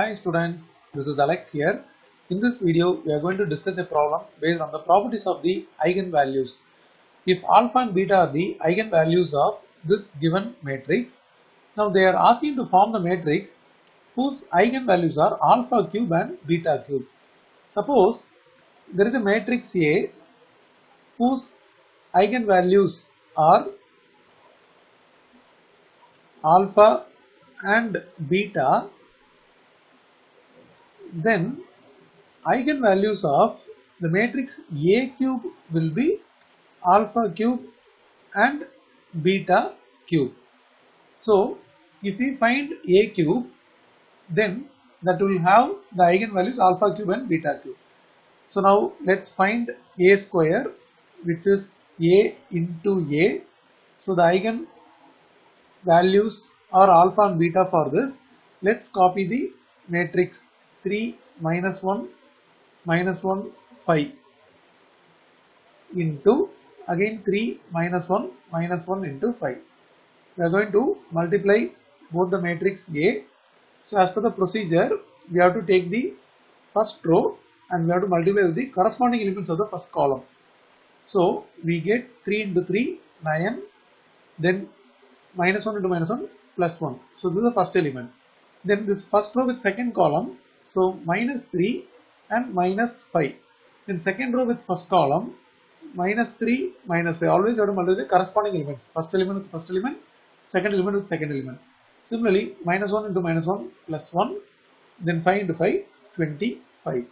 Hi students, this is Alex here. In this video, we are going to discuss a problem based on the properties of the eigenvalues. If alpha and beta are the eigenvalues of this given matrix, now they are asking to form the matrix whose eigenvalues are alpha cube and beta cube. Suppose there is a matrix A whose eigenvalues are alpha and beta, then eigenvalues of the matrix A cube will be alpha cube and beta cube. So if we find A cube, then that will have the eigenvalues alpha cube and beta cube. So now let's find A square, which is A into A. So the eigenvalues are alpha and beta for this. Let's copy the matrix 3 minus 1 minus 1 5 into again 3 minus 1 minus 1 into 5. We are going to multiply both the matrix A. So as per the procedure, we have to take the first row and we have to multiply with the corresponding elements of the first column. So we get 3 into 3 9, then -1 into -1 +1. So this is the first element. Then this first row with second column, so -3 and -5. Then second row with first column, -3 minus 5. Always you have to multiply the corresponding elements. First element with first element, second element with second element. Similarly, -1 into -1 +1, then 5 into 5 25.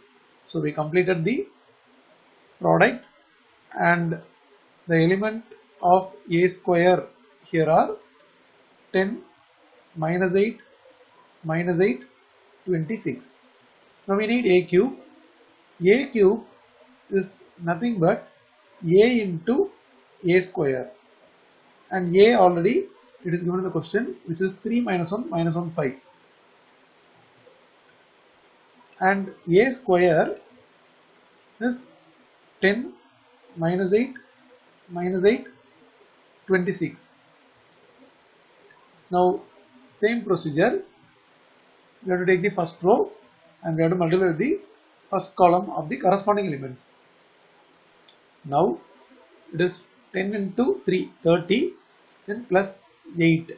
So we completed the product, and the element of A square here are 10 -8 -8 26. Now we need A cube. A cube is nothing but A into A square, and A already it is given in the question, which is 3 minus 1 minus 1 5, and A square is 10 -8 -8 26. Now same procedure, we have to take the first row and we have to multiply with the first column of the corresponding elements. Now it is 10 into 3 30, then +8,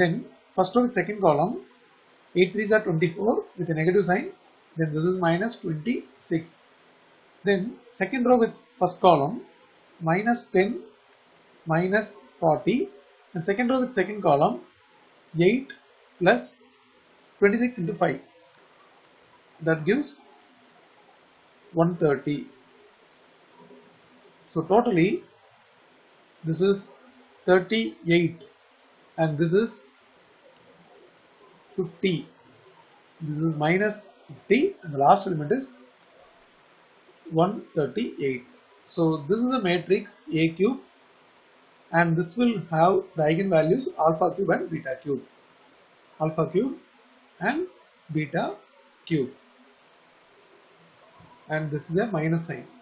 then first row with second column, 8 3s are 24 with a negative sign, then this is -26, then second row with first column, -10 -40, and second row with second column, 8 + 26 into 5, that gives 130. So totally this is 38 and this is 50. This is -50 and the last element is 138. So this is a matrix A cube, and this will have the eigenvalues alpha cube and beta cube. Alpha cube and beta cube. And this is a minus sign.